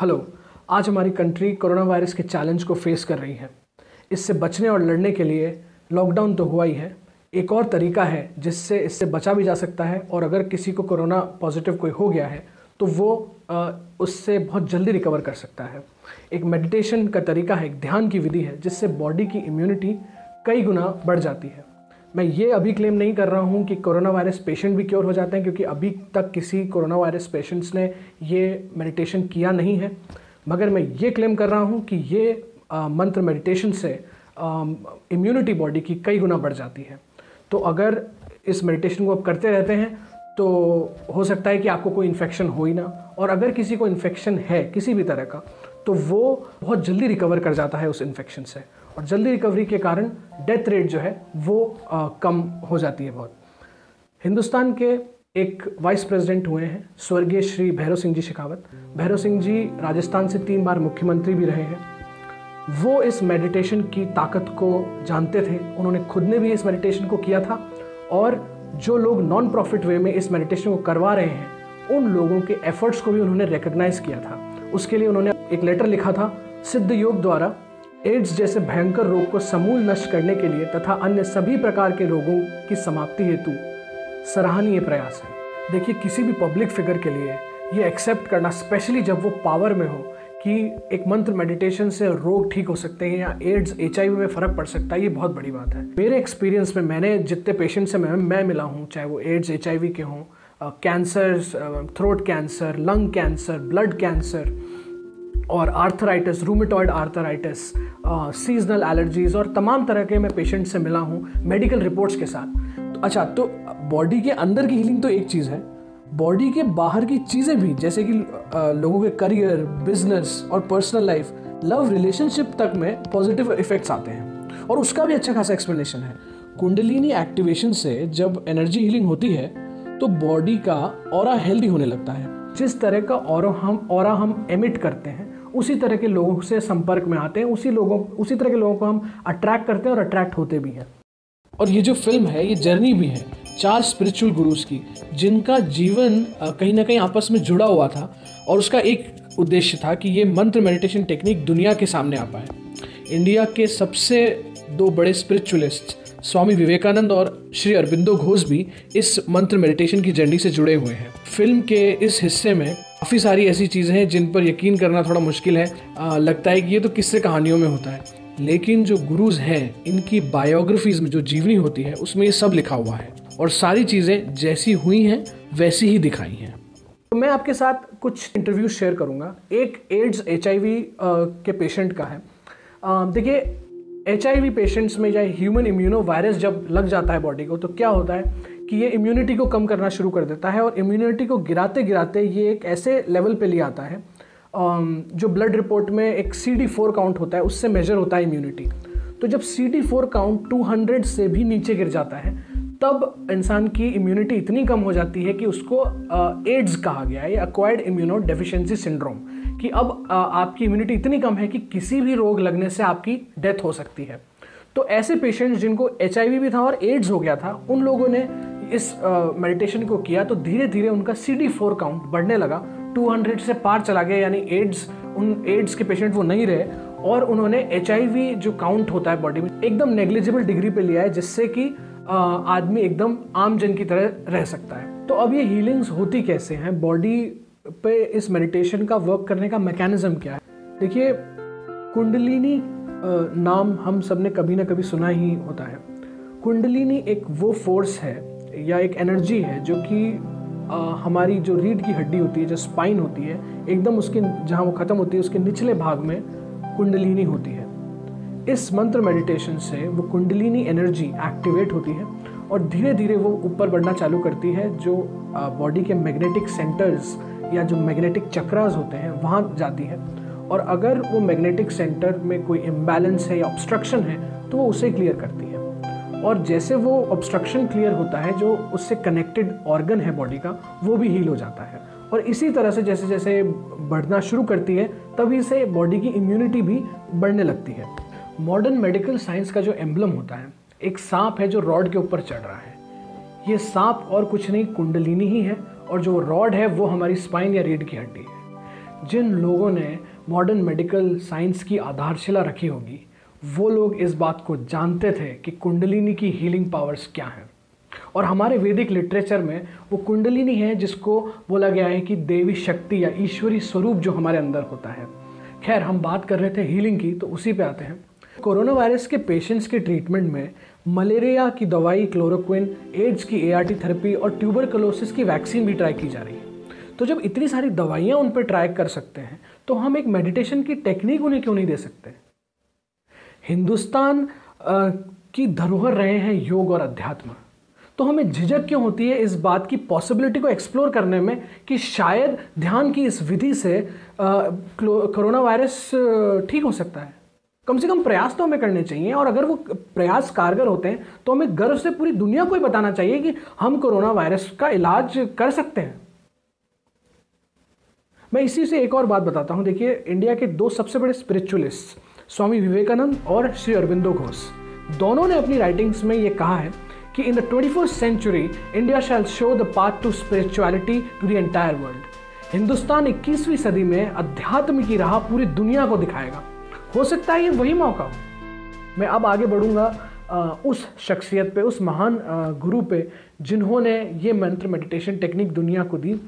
Hello, आज हमारी country corona virus के चैलेंज को फेस कर रही है। इससे बचने और लड़ने के लिए लॉकडाउन तो हुआ ही है, एक और तरीका है जिससे इससे बचा भी जा सकता है। और अगर किसी को कोरोना पॉजिटिव कोई हो गया है तो वो उससे बहुत जल्दी रिकवर कर सकता है। एक मेडिटेशन का तरीका है, एक ध्यान की विधि है जिससे बॉडी की इम्यूनिटी कई गुना बढ़ जाती है। मैं ये अभी क्लेम नहीं कर रहा हूँ कि कोरोना वायरस पेशेंट भी क्योर हो जाते हैं, क्योंकि अभी तक किसी कोरोना वायरस पेशेंट्स ने ये मेडिटेशन किया नहीं है। मगर मैं ये क्लेम कर रहा हूँ कि ये मंत्र मेडिटेशन से इम्यूनिटी बॉडी की कई गुना बढ़ जाती है। तो अगर इस मेडिटेशन को आप करते रहते हैं तो हो सकता है कि आपको कोई इन्फेक्शन हो ही ना, और अगर किसी को इन्फेक्शन है किसी भी तरह का तो वो बहुत जल्दी रिकवर कर जाता है उस इन्फेक्शन से, और जल्दी रिकवरी के कारण डेथ रेट जो है वो कम हो जाती है बहुत। हिंदुस्तान के एक वाइस प्रेसिडेंट हुए हैं स्वर्गीय श्री भैरव सिंह जी शेखावत। भैरव सिंह जी राजस्थान से 3 बार मुख्यमंत्री भी रहे हैं। वो इस मेडिटेशन की ताकत को जानते थे, उन्होंने खुद ने भी इस मेडिटेशन को किया था, और जो लोग नॉन प्रॉफिट वे में इस मेडिटेशन को करवा रहे हैं उन लोगों के एफर्ट्स को भी उन्होंने रिकॉग्नाइज़ किया था। उसके लिए उन्होंने एक लेटर लिखा था, सिद्ध योग द्वारा एड्स जैसे भयंकर रोग को समूल नष्ट करने के लिए तथा अन्य सभी प्रकार के रोगों की समाप्ति हेतु सराहनीय प्रयास है। देखिए, किसी भी पब्लिक फिगर के लिए ये एक्सेप्ट करना, स्पेशली जब वो पावर में हो, कि एक मंत्र मेडिटेशन से रोग ठीक हो सकते हैं या एड्स HIV में फ़र्क पड़ सकता है, ये बहुत बड़ी बात है। मेरे एक्सपीरियंस में मैंने जितने पेशेंट से मैं मिला हूँ, चाहे वो एड्स HIV के हों, cancers, throat cancer, lung cancer, blood cancer, और arthritis, rheumatoid arthritis, seasonal allergies, और तमाम तरह के मैं पेशेंट से मिला हूँ मेडिकल रिपोर्ट्स के साथ। तो अच्छा, तो बॉडी के अंदर की हीलिंग तो एक चीज़ है, बॉडी के बाहर की चीज़ें भी, जैसे कि लोगों के करियर, बिजनेस और पर्सनल लाइफ, लव, रिलेशनशिप तक में पॉजिटिव इफेक्ट्स आते हैं, और उसका भी अच्छा खासा एक्सप्लेनेशन है। कुंडलिनी एक्टिवेशन से जब एनर्जी हीलिंग होती है तो बॉडी का ऑरा हेल्दी होने लगता है। जिस तरह का ऑरा हम एमिट करते हैं उसी तरह के लोगों से संपर्क में आते हैं, उसी तरह के लोगों को हम अट्रैक्ट करते हैं और अट्रैक्ट होते भी हैं। और ये जो फिल्म है, ये जर्नी भी है 4 स्पिरिचुअल गुरुज की, जिनका जीवन कहीं ना कहीं आपस में जुड़ा हुआ था, और उसका एक उद्देश्य था कि ये मंत्र मेडिटेशन टेक्निक दुनिया के सामने आ पाए। इंडिया के सबसे 2 बड़े स्पिरिचुअलिस्ट स्वामी विवेकानंद और श्री अरबिंदो घोष भी इस मंत्र मेडिटेशन की जर्नी से जुड़े हुए हैं। फिल्म के इस हिस्से में काफ़ी सारी ऐसी चीज़ें हैं जिन पर यकीन करना थोड़ा मुश्किल है, लगता है कि ये तो किस्से कहानियों में होता है, लेकिन जो गुरुज हैं इनकी बायोग्राफीज़ में, जो जीवनी होती है, उसमें ये सब लिखा हुआ है, और सारी चीज़ें जैसी हुई हैं वैसी ही दिखाई हैं। तो मैं आपके साथ कुछ इंटरव्यू शेयर करूंगा। एक एड्स HIV के पेशेंट का है। देखिए, HIV पेशेंट्स में या ह्यूमन इम्यूनो वायरस जब लग जाता है बॉडी को तो क्या होता है कि ये इम्यूनिटी को कम करना शुरू कर देता है, और इम्यूनिटी को गिराते गिराते ये एक ऐसे लेवल पर ले आता है जो ब्लड रिपोर्ट में एक CD4 काउंट होता है, उससे मेजर होता है इम्यूनिटी। तो जब CD4 काउंट 200 से भी नीचे गिर जाता है तब इंसान की इम्यूनिटी इतनी कम हो जाती है कि उसको एड्स कहा गया है, एक्वायर्ड इम्यूनो डेफिशिएंसी सिंड्रोम, कि अब आपकी इम्यूनिटी इतनी कम है कि किसी भी रोग लगने से आपकी डेथ हो सकती है। तो ऐसे पेशेंट्स जिनको HIV भी था और एड्स हो गया था, उन लोगों ने इस मेडिटेशन को किया तो धीरे धीरे उनका CD4 काउंट बढ़ने लगा, 200 से पार चला गया, यानी एड्स के पेशेंट वो नहीं रहे, और उन्होंने HIV जो काउंट होता है बॉडी में एकदम नेग्लिजिबल डिग्री पे लिया है, जिससे कि आदमी एकदम आम जन की तरह रह सकता है। तो अब ये हीलिंग्स होती कैसे हैं, बॉडी पे इस मेडिटेशन का वर्क करने का मैकेनिज्म क्या है? देखिए, कुंडलिनी नाम हम सब ने कभी ना कभी सुना ही होता है। कुंडलिनी एक वो फोर्स है या एक एनर्जी है जो कि हमारी जो रीढ़ की हड्डी होती है, जो स्पाइन होती है, एकदम उसके जहाँ वो ख़त्म होती है उसके निचले भाग में कुंडलिनी होती है। इस मंत्र मेडिटेशन से वो कुंडलिनी एनर्जी एक्टिवेट होती है और धीरे धीरे वो ऊपर बढ़ना चालू करती है, जो बॉडी के मैग्नेटिक सेंटर्स या जो मैग्नेटिक चक्रास होते हैं वहाँ जाती है, और अगर वो मैग्नेटिक सेंटर में कोई इम्बैलेंस है या ऑब्स्ट्रक्शन है तो वो उसे क्लियर करती है, और जैसे वो ऑब्स्ट्रक्शन क्लियर होता है जो उससे कनेक्टेड ऑर्गन है बॉडी का वो भी हील हो जाता है। और इसी तरह से जैसे जैसे बढ़ना शुरू करती है तभी से बॉडी की इम्यूनिटी भी बढ़ने लगती है। मॉडर्न मेडिकल साइंस का जो एम्ब्लम होता है, एक सांप है जो रॉड के ऊपर चढ़ रहा है। ये सांप और कुछ नहीं कुंडलिनी ही है, और जो रॉड है वो हमारी स्पाइन या रीढ़ की हड्डी है। जिन लोगों ने मॉडर्न मेडिकल साइंस की आधारशिला रखी होगी वो लोग इस बात को जानते थे कि कुंडलिनी की हीलिंग पावर्स क्या हैं। और हमारे वैदिक लिटरेचर में वो कुंडलिनी है जिसको बोला गया है कि देवी शक्ति या ईश्वरी स्वरूप जो हमारे अंदर होता है। खैर, हम बात कर रहे थे हीलिंग की, तो उसी पे आते हैं। कोरोना वायरस के पेशेंट्स के ट्रीटमेंट में मलेरिया की दवाई क्लोरोक्विन, एड्स की ART थेरेपी और ट्यूबरकुलोसिस की वैक्सीन भी ट्राई की जा रही है। तो जब इतनी सारी दवाइयाँ उन पर ट्राई कर सकते हैं तो हम एक मेडिटेशन की टेक्निक उन्हें क्यों नहीं दे सकते। हिंदुस्तान की धरोहर रहे हैं योग और अध्यात्म, तो हमें झिझक क्यों होती है इस बात की पॉसिबिलिटी को एक्सप्लोर करने में कि शायद ध्यान की इस विधि से कोरोना वायरस ठीक हो सकता है। कम से कम प्रयास तो हमें करने चाहिए, और अगर वो प्रयास कारगर होते हैं तो हमें गर्व से पूरी दुनिया को ही बताना चाहिए कि हम कोरोना वायरस का इलाज कर सकते हैं। मैं इसी से एक और बात बताता हूँ। देखिए, इंडिया के दो सबसे बड़े स्पिरिचुअलिस्ट स्वामी विवेकानंद और श्री अरबिंदो घोष, दोनों ने अपनी राइटिंग्स में ये कहा है कि in the 21st century India shall show the path to spirituality to the entire world. Hindustan 21वीं सदी में अध्यात्म की राह पूरी दुनिया को दिखाएगा। हो सकता है ये वही मौका हो। मैं अब आगे बढ़ूँगा उस शख्सियत पे, उस महान गुरु पे जिन्होंने ये मंत्र मेडिटेशन टेक्निक दुनिया को दी।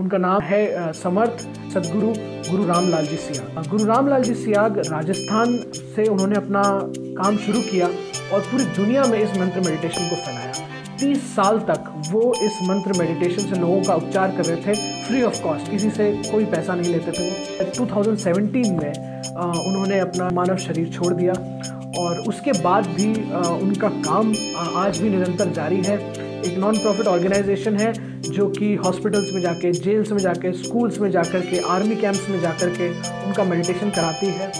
उनका नाम है समर्थ सदगुरु गुरु राम लाल जी सियाग। गुरु राम लाल जी सियाग राजस्थान से उन्होंने अपना काम शुरू किया और पूरी दुनिया में इस मंत्र मेडिटेशन को फैलाया। 30 साल तक वो इस मंत्र मेडिटेशन से लोगों का उपचार कर रहे थे फ्री ऑफ कॉस्ट, किसी से कोई पैसा नहीं लेते थे। 2017 में उन्होंने अपना मानव शरीर छोड़ दिया और उसके बाद भी उनका काम आज भी निरंतर जारी है। एक नॉन प्रॉफिट ऑर्गेनाइजेशन है जो कि हॉस्पिटल्स में जाके, जेल्स में जाके, स्कूल्स में जाकर के, आर्मी कैंप्स में जाकर के उनका मेडिटेशन कराती है,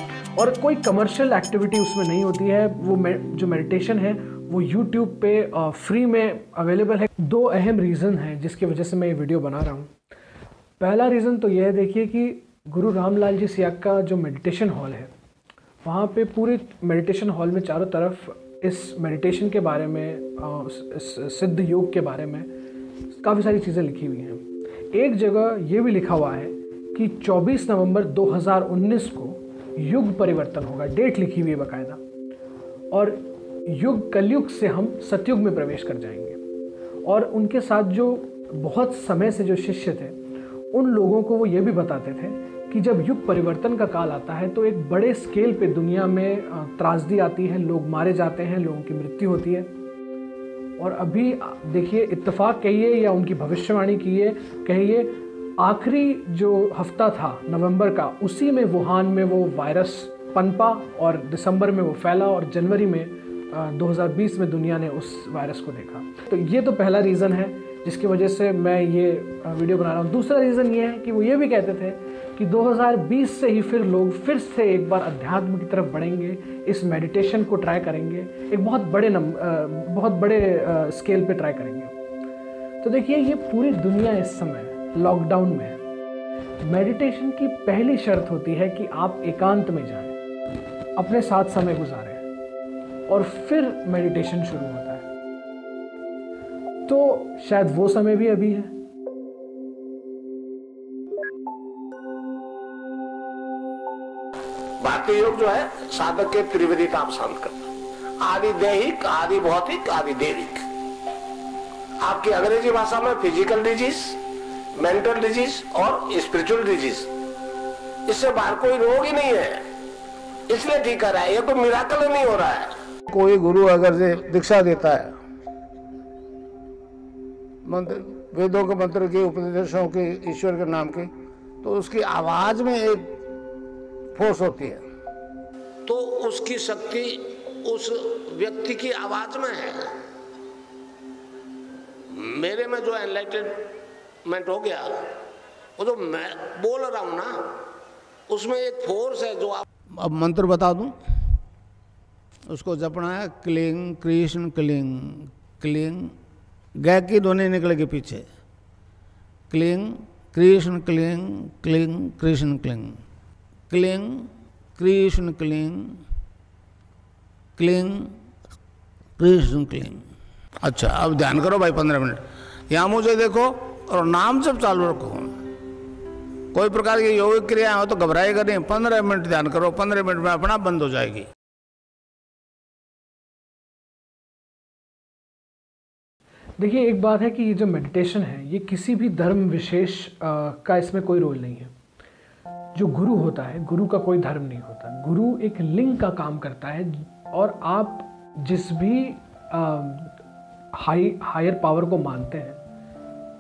और कोई कमर्शियल एक्टिविटी उसमें नहीं होती है। वो जो मेडिटेशन है वो यूट्यूब पे फ्री में अवेलेबल है। दो अहम रीज़न हैं जिसकी वजह से मैं ये वीडियो बना रहा हूँ। पहला रीज़न तो यह है, देखिए कि गुरु रामलाल जी सियाग का जो मेडिटेशन हॉल है, वहाँ पे पूरे मेडिटेशन हॉल में चारों तरफ इस मेडिटेशन के बारे में, सिद्ध योग के बारे में काफ़ी सारी चीज़ें लिखी हुई हैं। एक जगह ये भी लिखा हुआ है कि 24 नवंबर 2019 को युग परिवर्तन होगा। डेट लिखी हुई है बाकायदा। और युग, कलयुग से हम सतयुग में प्रवेश कर जाएंगे। और उनके साथ जो बहुत समय से जो शिष्य थे, उन लोगों को वो ये भी बताते थे कि जब युग परिवर्तन का काल आता है तो एक बड़े स्केल पे दुनिया में त्रासदी आती है, लोग मारे जाते हैं, लोगों की मृत्यु होती है। और अभी देखिए, इत्तेफाक कहिए या उनकी भविष्यवाणी कहिए, आखिरी जो हफ्ता था नवंबर का, उसी में वुहान में वो वायरस पनपा और दिसंबर में वो फैला और जनवरी में 2020 में दुनिया ने उस वायरस को देखा। तो ये तो पहला रीज़न है जिसकी वजह से मैं ये वीडियो बना रहा हूँ। दूसरा रीज़न ये है कि वो ये भी कहते थे कि 2020 से ही फिर लोग फिर से एक बार अध्यात्म की तरफ बढ़ेंगे, इस मेडिटेशन को ट्राई करेंगे, एक बहुत बड़े स्केल पे ट्राई करेंगे। तो देखिए, ये पूरी दुनिया इस समय लॉकडाउन में है। मेडिटेशन की पहली शर्त होती है कि आप एकांत में जाएं, अपने साथ समय गुजारें, और फिर मेडिटेशन शुरू होता है। तो शायद वो समय भी अभी है। भारतीय योग जो है, साधक के त्रिविधि काम शांत करना, आदि दैहिक, आदि भौतिक, आदि देविक। आपकी अंग्रेजी भाषा में फिजिकल डिजीज, मेंटल डिजीज और स्पिरिचुअल डिजीज, इससे बाहर कोई रोग ही नहीं है। इसलिए ठीक कर रहा है, ये कोई मिराकल नहीं हो रहा है। कोई गुरु अगर दीक्षा देता है, मंत्र, वेदों के मंत्र के उपदेशों के, ईश्वर के नाम के, तो उसकी आवाज में एक फोर्स होती है, तो उसकी शक्ति उस व्यक्ति की आवाज में है। मेरे में जो एनलाइटनमेंट हो गया, वो जो मैं बोल रहा हूं ना, उसमें एक फोर्स है जो आप। अब मंत्र बता दूं, उसको जपना है। क्लिंग कृष्ण क्लिंग क्लिंग, गै की ध्वनि निकलेगी पीछे। क्लिंग कृष्ण क्लिंग क्लिंग कृष्ण क्लिंग क्लिंग कृष्ण क्लिंग क्लिंग कृष्ण क्लिंग। अच्छा, अब ध्यान करो भाई 15 मिनट। यहाँ मुझे देखो और नाम जब चालू रखो, कोई प्रकार की योगिक क्रिया हो तो घबराएगा नहीं। 15 मिनट ध्यान करो, 15 मिनट में अपना बंद हो जाएगी। देखिए, एक बात है कि ये जो मेडिटेशन है ये किसी भी धर्म विशेष का इसमें कोई रोल नहीं है। जो गुरु होता है, गुरु का कोई धर्म नहीं होता। गुरु एक लिंक का काम करता है और आप जिस भी हायर पावर को मानते हैं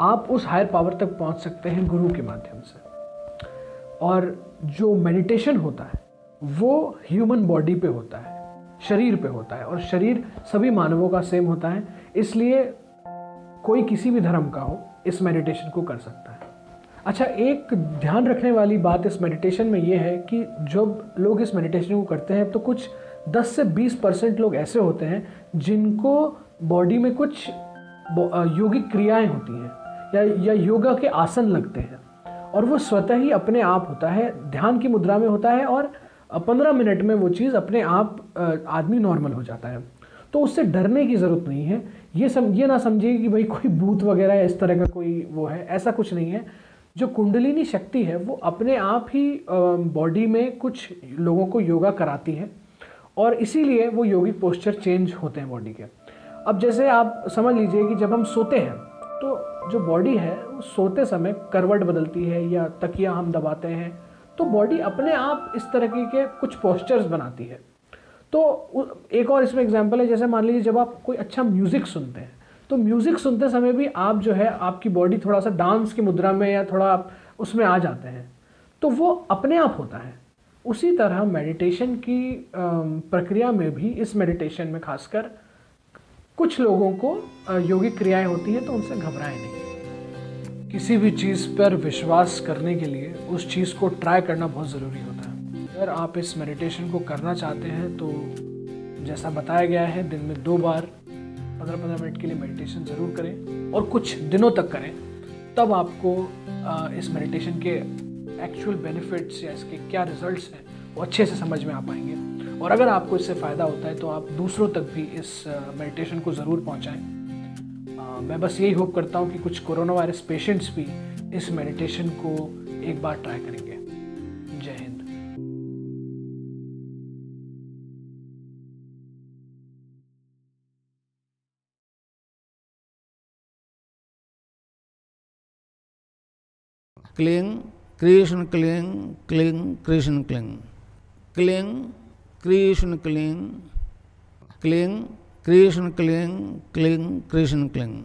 आप उस हायर पावर तक पहुंच सकते हैं गुरु के माध्यम से। और जो मेडिटेशन होता है वो ह्यूमन बॉडी पे होता है, शरीर पे होता है, और शरीर सभी मानवों का सेम होता है। इसलिए कोई किसी भी धर्म का हो इस मेडिटेशन को कर सकता है। अच्छा, एक ध्यान रखने वाली बात इस मेडिटेशन में ये है कि जब लोग इस मेडिटेशन को करते हैं तो कुछ 10 से 20% लोग ऐसे होते हैं जिनको बॉडी में कुछ योगिक क्रियाएं होती हैं या योगा के आसन लगते हैं और वो स्वतः ही अपने आप होता है, ध्यान की मुद्रा में होता है और 15 मिनट में वो चीज़ अपने आप आदमी नॉर्मल हो जाता है। तो उससे डरने की ज़रूरत नहीं है। ये ना समझिए कि भाई कोई भूत वगैरह इस तरह का कोई वो है, ऐसा कुछ नहीं है। जो कुंडलिनी शक्ति है वो अपने आप ही बॉडी में कुछ लोगों को योगा कराती है और इसीलिए वो योगिक पोस्चर चेंज होते हैं बॉडी के। अब जैसे आप समझ लीजिए कि जब हम सोते हैं तो जो बॉडी है वो सोते समय करवट बदलती है या तकिया हम दबाते हैं तो बॉडी अपने आप इस तरह के कुछ पोस्चर्स बनाती है। तो एक और इसमें एग्जांपल है, जैसे मान लीजिए जब आप कोई अच्छा म्यूज़िक सुनते हैं तो म्यूज़िक सुनते समय भी आप जो है आपकी बॉडी थोड़ा सा डांस की मुद्रा में या थोड़ा आप उसमें आ जाते हैं तो वो अपने आप होता है। उसी तरह मेडिटेशन की प्रक्रिया में भी, इस मेडिटेशन में खासकर कुछ लोगों को योगिक क्रियाएं होती हैं तो उनसे घबराएं नहीं। किसी भी चीज़ पर विश्वास करने के लिए उस चीज़ को ट्राई करना बहुत ज़रूरी होता है। अगर आप इस मेडिटेशन को करना चाहते हैं तो जैसा बताया गया है दिन में 2 बार 15-15 मिनट के लिए मेडिटेशन ज़रूर करें और कुछ दिनों तक करें, तब आपको इस मेडिटेशन के एक्चुअल बेनिफिट्स या इसके क्या रिजल्ट्स हैं वो अच्छे से समझ में आ पाएंगे। और अगर आपको इससे फ़ायदा होता है तो आप दूसरों तक भी इस मेडिटेशन को ज़रूर पहुंचाएं। मैं बस यही होप करता हूं कि कुछ कोरोना वायरस पेशेंट्स भी इस मेडिटेशन को एक बार ट्राई करेंगे। जय हिंद। क्लिंग कृष्ण क्लिंग क्लिंग कृष्ण क्लिंग क्लिंग कृष्ण क्लिंग क्लिंग कृष्ण क्लिंग क्लिंग कृष्ण क्लिंग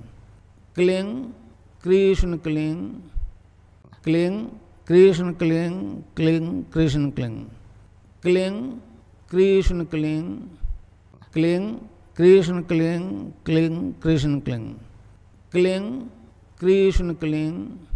क्लिंग कृष्ण क्लिंग क्लिंग कृष्ण क्लिंग क्लिंग कृष्ण क्लिंग क्लिंग कृष्ण क्लिंग क्लिंग कृष्ण क्लिंग क्लिंग कृष्ण क्लिंग क्लिंग कृष्ण क्लिंग